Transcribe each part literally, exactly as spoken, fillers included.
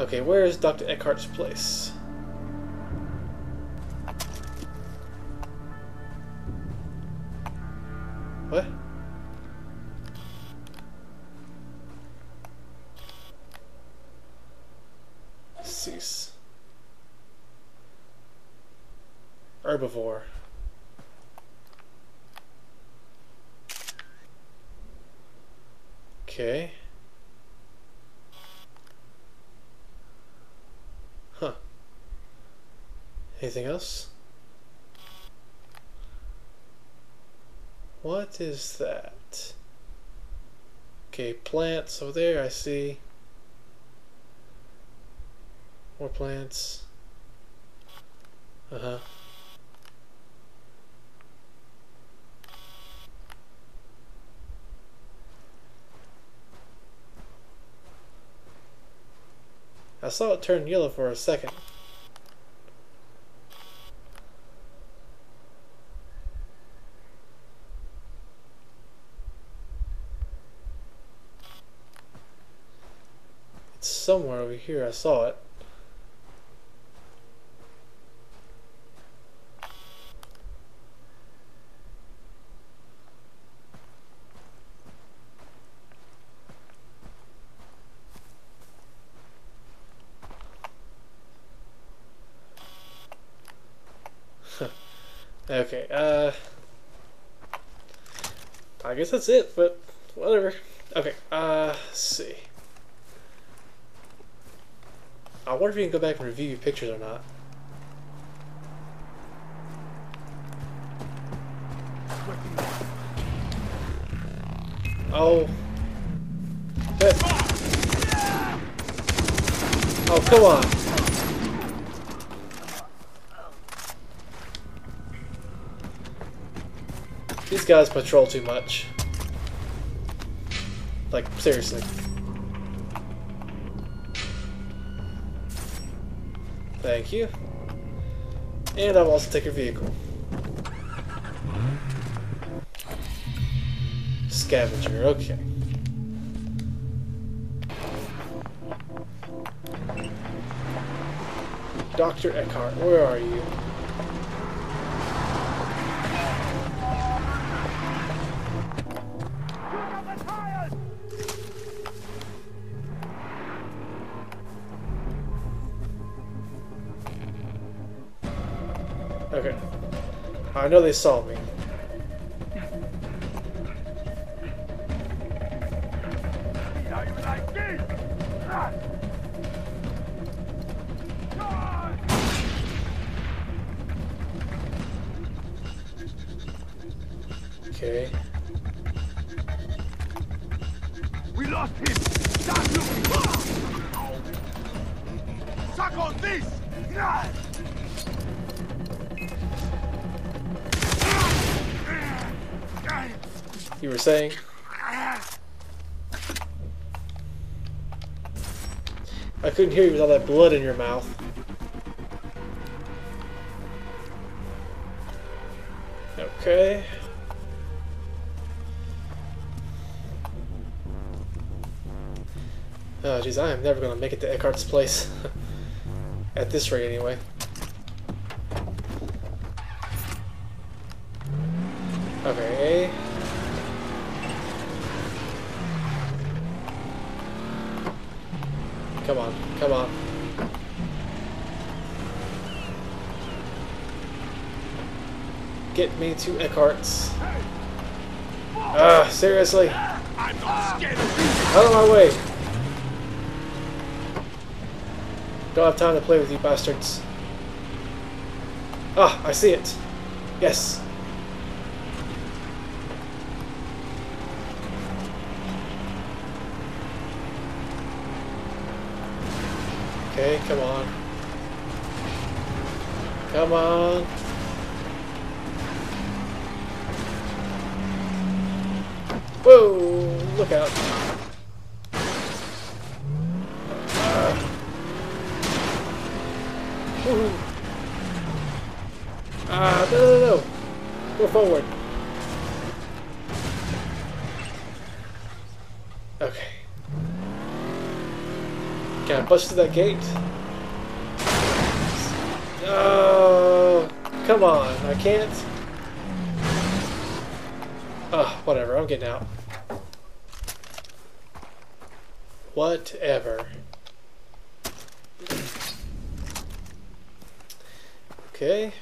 Okay, where is Doctor Eckhart's place? What? Cease. Herbivore. Okay. Huh. Anything else? What is that? Okay, plants over there, I see. More plants. Uh-huh. I saw it turn yellow for a second. It's somewhere over here, I saw it. Okay, uh, I guess that's it, but whatever. Okay, uh, let's see. I wonder if you can go back and review your pictures or not. Oh. But. Oh, come on. These guys patrol too much. Like, seriously. Thank you. And I'll also take your vehicle. Scavenger, okay. Doctor Eckhart, where are you? Okay. I know they saw me. Okay. We lost him. Stop looking. Suck on this. You were saying? I couldn't hear you with all that blood in your mouth. Okay. Oh jeez, I am never gonna make it to Eckhart's place. At this rate anyway. Okay. Come on, come on. Get me to Eckhart's. Ah, uh, seriously. I'm not scared of you. Out of my way. Don't have time to play with you bastards. Ah, I see it. Yes. Okay, come on. Come on. Whoa, look out. Uh, woohoo. Ah, uh, no, no, no. Go forward. Can I bust through that gate? Oh, come on. I can't. Oh, whatever. I'm getting out. Whatever. Okay.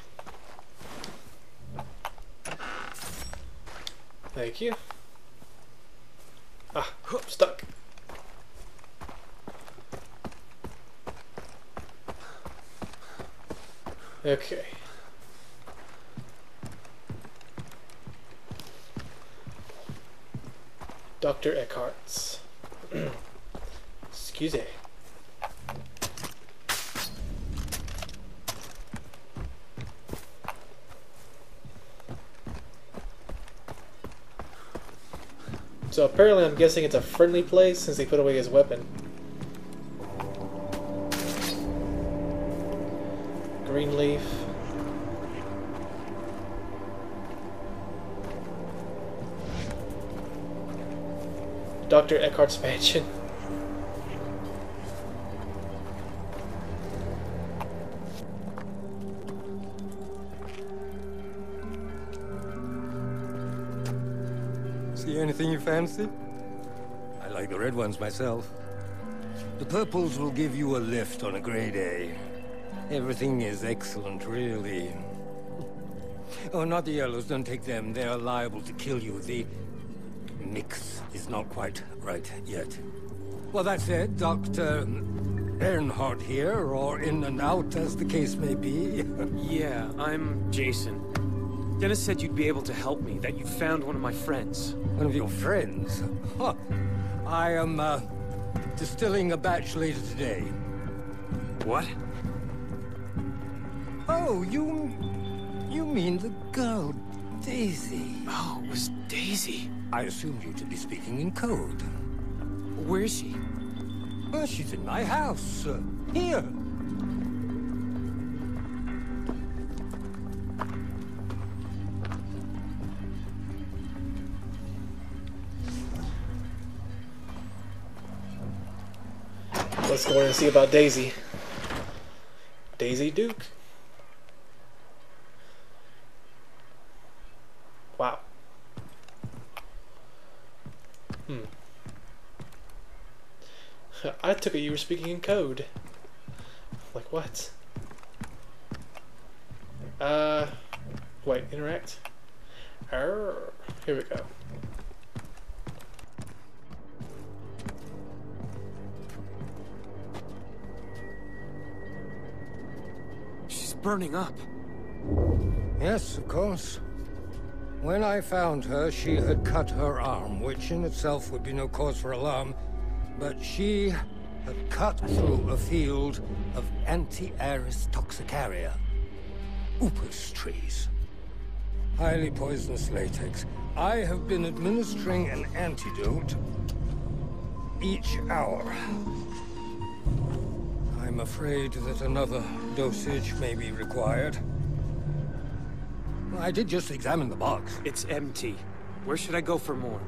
Thank you. Ah, I'm stuck. Okay. Doctor Eckhart's. Excuse me. So apparently I'm guessing it's a friendly place since he put away his weapon. Green leaf. Doctor Eckhart's mansion. See anything you fancy? I like the red ones myself. The purples will give you a lift on a gray day. Everything is excellent, really. Oh, not the yellows. Don't take them. They are liable to kill you. The mix is not quite right yet. Well, that said, Doctor Eckhardt here, or in and out, as the case may be. Yeah, I'm Jason. Dennis said you'd be able to help me, that you found one of my friends. One of your friends? Huh. I am, uh, distilling a batch later today. What? Oh, you... you mean the girl, Daisy. Oh, it was Daisy. I assumed you to be speaking in code. Where is she? Well, she's in my house. Uh, here. Let's go in and see about Daisy. Daisy Duke. Wow. Hmm. I took it you were speaking in code. Like what? Uh, wait, interact. Arr, here we go. She's burning up. Yes, of course. When I found her, she had cut her arm, which in itself would be no cause for alarm, but she had cut through a field of anti-aris toxicaria, upas trees. Highly poisonous latex. I have been administering an antidote each hour. I'm afraid that another dosage may be required. I did just examine the box. It's empty. Where should I go for more?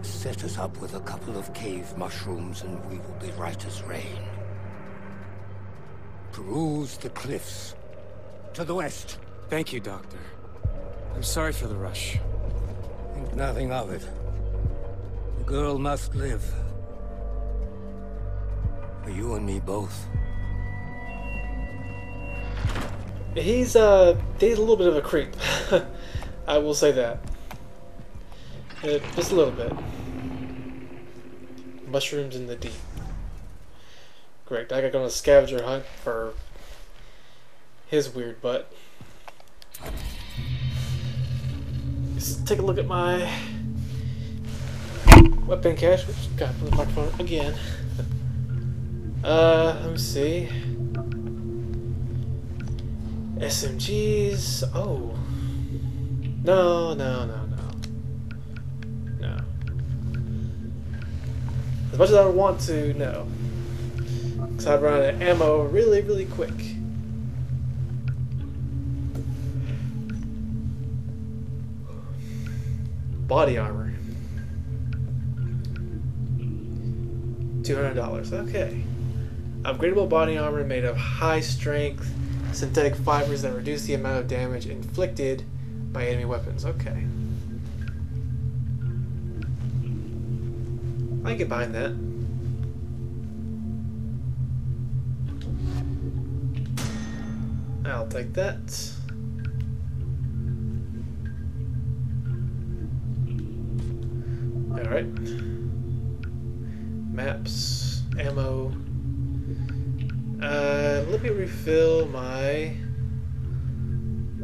Set us up with a couple of cave mushrooms and we will be right as rain. Peruse the cliffs. To the west. Thank you, Doctor. I'm sorry for the rush. Think nothing of it. The girl must live. For you and me both. He's uh, he's a little bit of a creep. I will say that. Uh, just a little bit. Mushrooms in the deep. Great. I gotta go on a scavenger hunt for his weird butt. Let's take a look at my weapon cache. Oops, got the microphone again. uh, let me see. S M Gs. Oh. No, no, no, no. No. As much as I want to, no. Because I'd run out of ammo really, really quick. Body armor. two hundred dollars. Okay. Upgradable body armor made of high strength synthetic fibers that reduce the amount of damage inflicted by enemy weapons. Okay. I can get behind that. I'll take that. Alright. Maps, ammo. Uh, let me refill my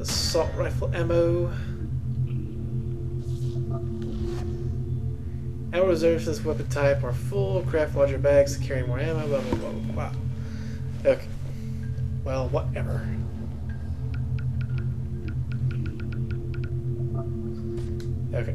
assault rifle ammo. Ammo reserves for this weapon type are full. Craft larger bags to carry more ammo. Blah, blah, blah, blah. Okay. Well, whatever. Okay.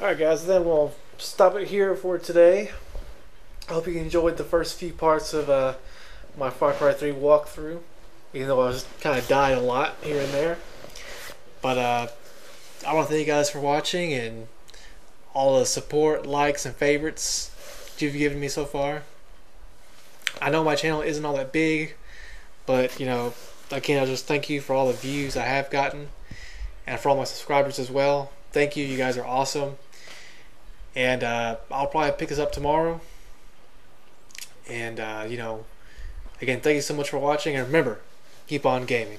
Alright guys, then we'll stop it here for today. I hope you enjoyed the first few parts of uh, my Far Cry three walkthrough, even though I was kind of dying a lot here and there. But uh, I want to thank you guys for watching and all the support, likes, and favorites that you've given me so far. I know my channel isn't all that big, but you know, again, I just thank you for all the views I have gotten and for all my subscribers as well. Thank you, you guys are awesome. And uh, I'll probably pick this up tomorrow. And uh, you know, again, thank you so much for watching, and remember, keep on gaming.